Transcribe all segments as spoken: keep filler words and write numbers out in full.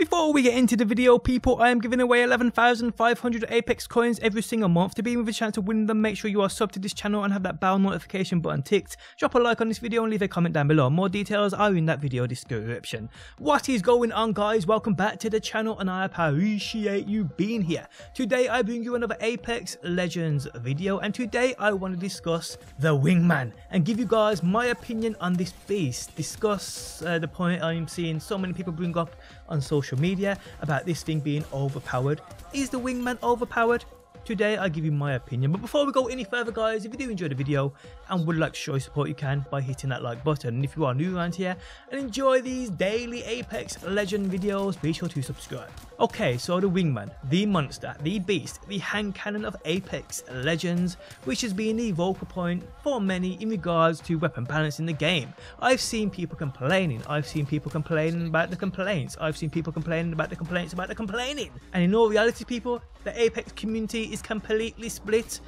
Before we get into the video, people, I am giving away eleven thousand five hundred Apex coins every single month. To be with a chance to win them, make sure you are subbed to this channel and have that bell notification button ticked. Drop a like on this video and leave a comment down below. More details are in that video description. What is going on, guys? Welcome back to the channel, and I appreciate you being here. Today I bring you another Apex Legends video, and today I want to discuss the Wingman and give you guys my opinion on this beast. Discuss uh, the point I'm seeing so many people bring up on social media about this thing being overpowered. Is the Wingman overpowered? Today I give you my opinion. But before we go any further, guys, if you do enjoy the video and would like to show your support, you can by hitting that like button. And if you are new around here and enjoy these daily Apex Legend videos, be sure to subscribe. Okay, so the Wingman, the monster, the beast, the hand cannon of Apex Legends, which has been the vocal point for many in regards to weapon balance in the game. I've seen people complaining. I've seen people complaining about the complaints. I've seen people complaining about the complaints about the complaining. And in all reality, people, the Apex community is completely split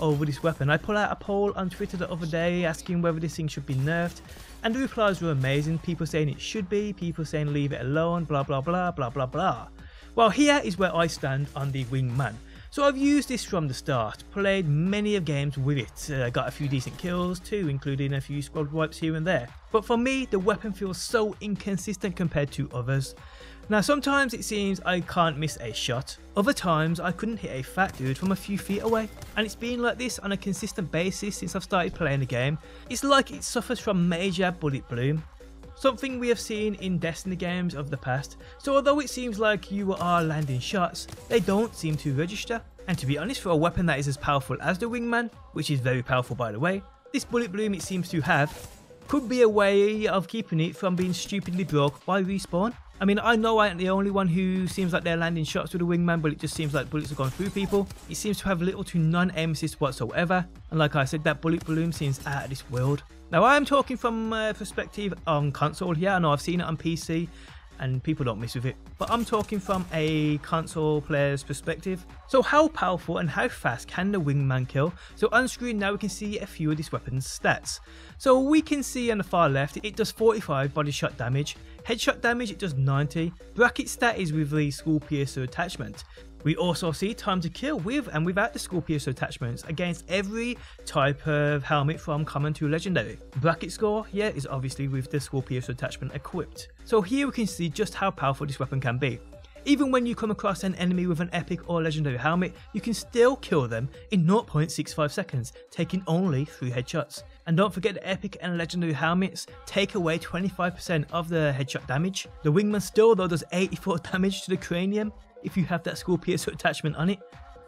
over this weapon. I put out a poll on Twitter the other day asking whether this thing should be nerfed, and the replies were amazing. People saying it should be, people saying leave it alone, blah blah blah blah blah blah. Well, here is where I stand on the Wingman. So I've used this from the start, played many of games with it, uh, got a few decent kills too, including a few squad wipes here and there. But for me, the weapon feels so inconsistent compared to others. Now, sometimes it seems I can't miss a shot, other times I couldn't hit a fat dude from a few feet away, and it's been like this on a consistent basis since I've started playing the game. It's like it suffers from major bullet bloom, something we have seen in Destiny games of the past. So although it seems like you are landing shots, they don't seem to register. And to be honest, for a weapon that is as powerful as the Wingman, which is very powerful by the way, this bullet bloom it seems to have could be a way of keeping it from being stupidly broke by Respawn. I mean, I know I ain't the only one who seems like they're landing shots with a Wingman, but it just seems like bullets are going through people. It seems to have little to none aim assist whatsoever, and like I said, that bullet bloom seems out of this world. Now, I'm talking from a perspective on console here. I know I've seen it on P C, and people don't mess with it, but I'm talking from a console player's perspective. So how powerful and how fast can the Wingman kill? So on screen now we can see a few of this weapon's stats. So we can see on the far left it does forty-five body shot damage, headshot damage it does ninety, bracket stat is with the Scorpius attachment. We also see time to kill with and without the Scorpius attachments against every type of helmet from common to legendary. Bracket score here is obviously with the Scorpius attachment equipped. So here we can see just how powerful this weapon can be. Even when you come across an enemy with an epic or legendary helmet, you can still kill them in zero point six five seconds, taking only three headshots. And don't forget, the epic and legendary helmets take away twenty-five percent of the headshot damage. The Wingman still though does eighty-four damage to the cranium if you have that Scorpius attachment on it,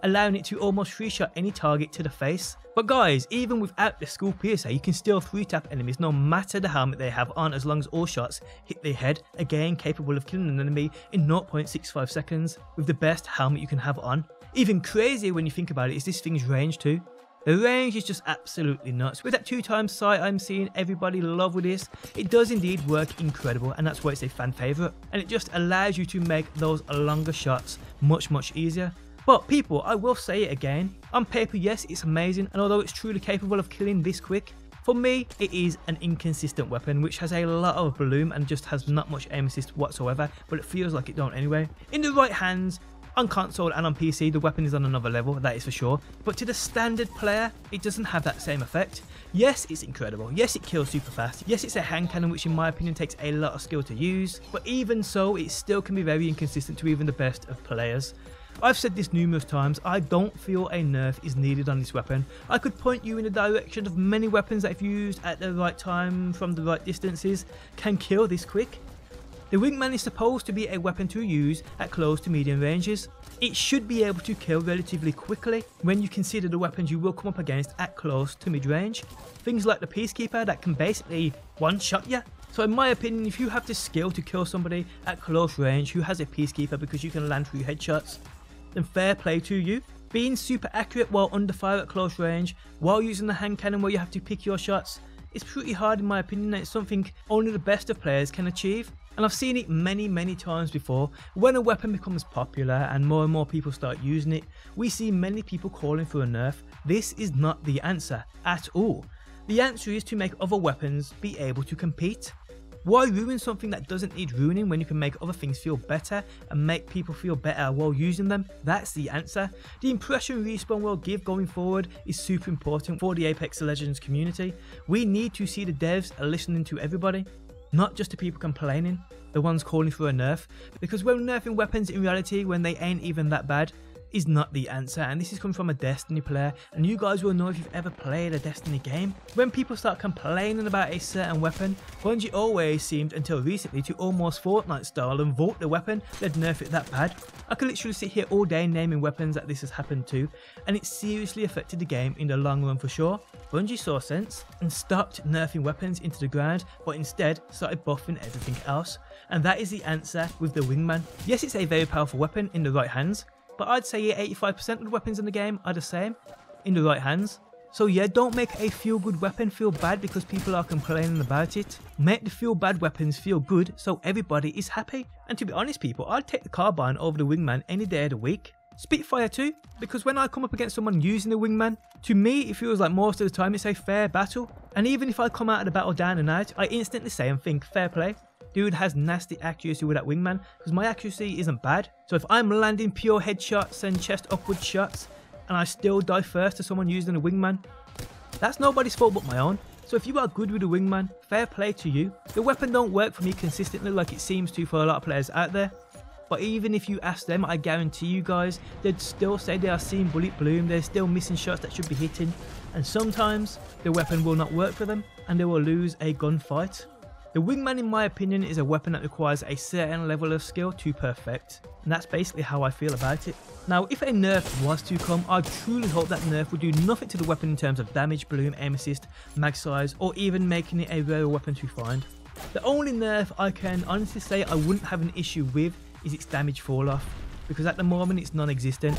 allowing it to almost three shot any target to the face. But guys, even without the Scorpius, you can still three tap enemies no matter the helmet they have on, as long as all shots hit their head, again capable of killing an enemy in zero point six five seconds with the best helmet you can have on. Even crazier when you think about it is this thing's range too. The range is just absolutely nuts. With that two times sight I'm seeing everybody love with this, it does indeed work incredible, and that's why it's a fan favourite. And it just allows you to make those longer shots much much easier. But people, I will say it again, on paper yes it's amazing, and although it's truly capable of killing this quick, for me it is an inconsistent weapon which has a lot of bloom and just has not much aim assist whatsoever, but it feels like it don't anyway. In the right hands, on console and on P C, the weapon is on another level, that is for sure, but to the standard player, it doesn't have that same effect. Yes, it's incredible, yes it kills super fast, yes it's a hand cannon which in my opinion takes a lot of skill to use, but even so, it still can be very inconsistent to even the best of players. I've said this numerous times, I don't feel a nerf is needed on this weapon. I could point you in the direction of many weapons that if used at the right time from the right distances can kill this quick. The Wingman is supposed to be a weapon to use at close to medium ranges. It should be able to kill relatively quickly when you consider the weapons you will come up against at close to mid-range. Things like the Peacekeeper that can basically one-shot you. So in my opinion, if you have the skill to kill somebody at close range who has a Peacekeeper because you can land through headshots, then fair play to you. Being super accurate while under fire at close range, while using the hand cannon where you have to pick your shots, it's pretty hard in my opinion, and it's something only the best of players can achieve. And I've seen it many many times before. When a weapon becomes popular and more and more people start using it, we see many people calling for a nerf. This is not the answer at all. The answer is to make other weapons be able to compete. Why ruin something that doesn't need ruining when you can make other things feel better and make people feel better while using them? That's the answer. The impression Respawn will give going forward is super important for the Apex Legends community. We need to see the devs are listening to everybody, not just the people complaining, the ones calling for a nerf, because well, nerfing weapons in reality when they ain't even that bad is not the answer. And this is coming from a Destiny player, and you guys will know if you've ever played a Destiny game. When people start complaining about a certain weapon, Bungie always seemed until recently to almost Fortnite style and vault the weapon, they'd nerf it that bad. I could literally sit here all day naming weapons that this has happened to, and it seriously affected the game in the long run for sure. Bungie saw sense and stopped nerfing weapons into the ground, but instead started buffing everything else. And that is the answer with the Wingman. Yes, it's a very powerful weapon in the right hands, but I'd say eighty-five percent of the weapons in the game are the same in the right hands. So yeah, don't make a feel good weapon feel bad because people are complaining about it. Make the feel bad weapons feel good so everybody is happy. And to be honest people, I'd take the carbine over the Wingman any day of the week. Spitfire too, because when I come up against someone using the Wingman, to me it feels like most of the time it's a fair battle. And even if I come out of the battle down and out, I instantly say and think fair play. Dude has nasty accuracy with that Wingman, because my accuracy isn't bad. So if I'm landing pure headshots and chest upward shots and I still die first to someone using a Wingman, that's nobody's fault but my own. So if you are good with a Wingman, fair play to you. The weapon don't work for me consistently like it seems to for a lot of players out there. But even if you ask them, I guarantee you guys, they'd still say they are seeing bullet bloom, they're still missing shots that should be hitting. And sometimes the weapon will not work for them and they will lose a gunfight. The Wingman in my opinion is a weapon that requires a certain level of skill to perfect, and that's basically how I feel about it. Now if a nerf was to come, I truly hope that nerf would do nothing to the weapon in terms of damage, bloom, aim assist, mag size, or even making it a rare weapon to find. The only nerf I can honestly say I wouldn't have an issue with is its damage fall off, because at the moment it's non-existent.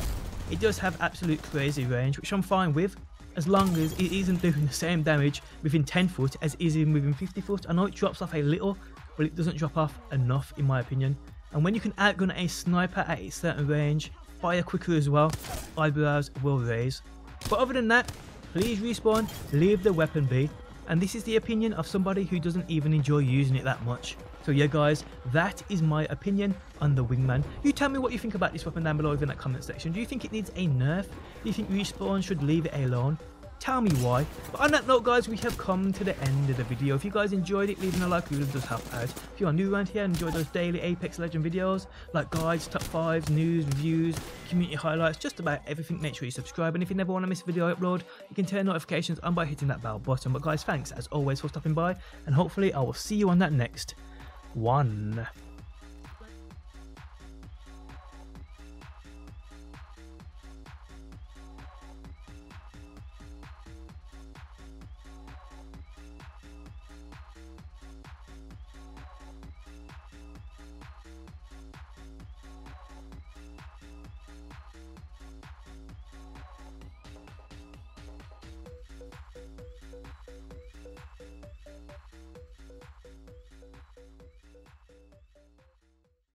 It does have absolute crazy range, which I'm fine with, as long as it isn't doing the same damage within ten foot as it is within fifty foot. I know it drops off a little, but it doesn't drop off enough in my opinion. And when you can outgun a sniper at a certain range, fire quicker as well, eyebrows will raise. But other than that, please Respawn, leave the weapon be. And this is the opinion of somebody who doesn't even enjoy using it that much. So yeah guys, that is my opinion on the Wingman. You tell me what you think about this weapon down below in that comment section. Do you think it needs a nerf? Do you think Respawn should leave it alone? Tell me why. But on that note guys, we have come to the end of the video. If you guys enjoyed it, leaving a like really does help out. If you are new around here and enjoy those daily Apex Legends videos, like guides, top fives, news, reviews, community highlights, just about everything, make sure you subscribe. And if you never want to miss a video I upload, you can turn notifications on by hitting that bell button. But guys, thanks as always for stopping by, and hopefully I will see you on that next one.